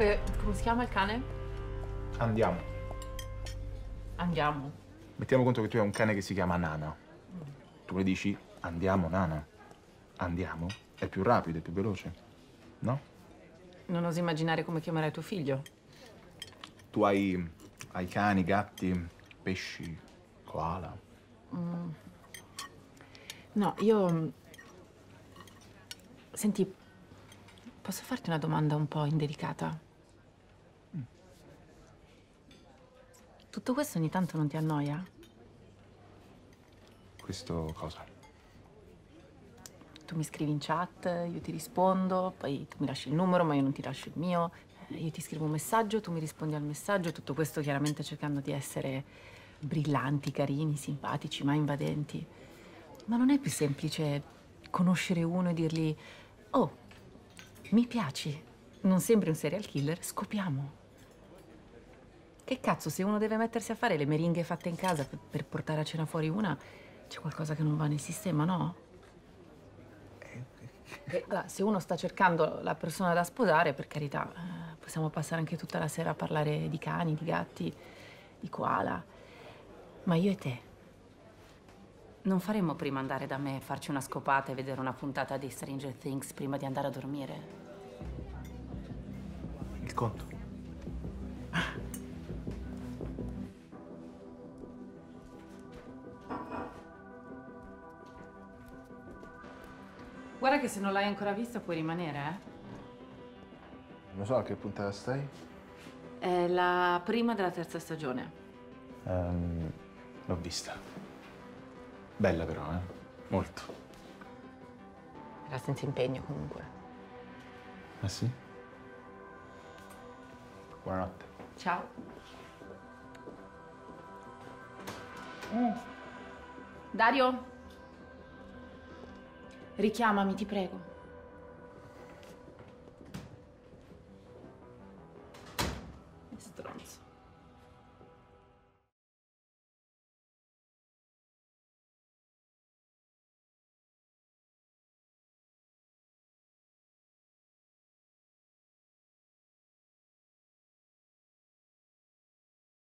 Come si chiama il cane? Andiamo. Andiamo. Mettiamo conto che tu hai un cane che si chiama Nana. Tu le dici andiamo Nana. Andiamo è più rapido, è più veloce, no? Non oso immaginare come chiamerai tuo figlio. Tu hai cani, gatti, pesci, koala. No, io... Senti, posso farti una domanda un po' indelicata? Tutto questo ogni tanto non ti annoia? Questo cosa? Tu mi scrivi in chat, io ti rispondo, poi tu mi lasci il numero ma io non ti lascio il mio. Io ti scrivo un messaggio, tu mi rispondi al messaggio, tutto questo chiaramente cercando di essere brillanti, carini, simpatici, mai invadenti. Ma non è più semplice conoscere uno e dirgli «Oh, mi piaci, non sembri un serial killer, scopiamo». Che cazzo, se uno deve mettersi a fare le meringhe fatte in casa per portare a cena fuori una, c'è qualcosa che non va nel sistema, no? Se uno sta cercando la persona da sposare, per carità, possiamo passare anche tutta la sera a parlare di cani, di gatti, di koala. Ma io e te? Non faremmo prima andare da me, farci una scopata e vedere una puntata di Stranger Things prima di andare a dormire? Il conto. Guarda che se non l'hai ancora vista puoi rimanere, eh? Non so a che puntata stai? È la prima della terza stagione. L'ho vista. Bella però, eh? Molto. Era senza impegno comunque. Ah sì? Buonanotte. Ciao. Dario? Richiamami, ti prego.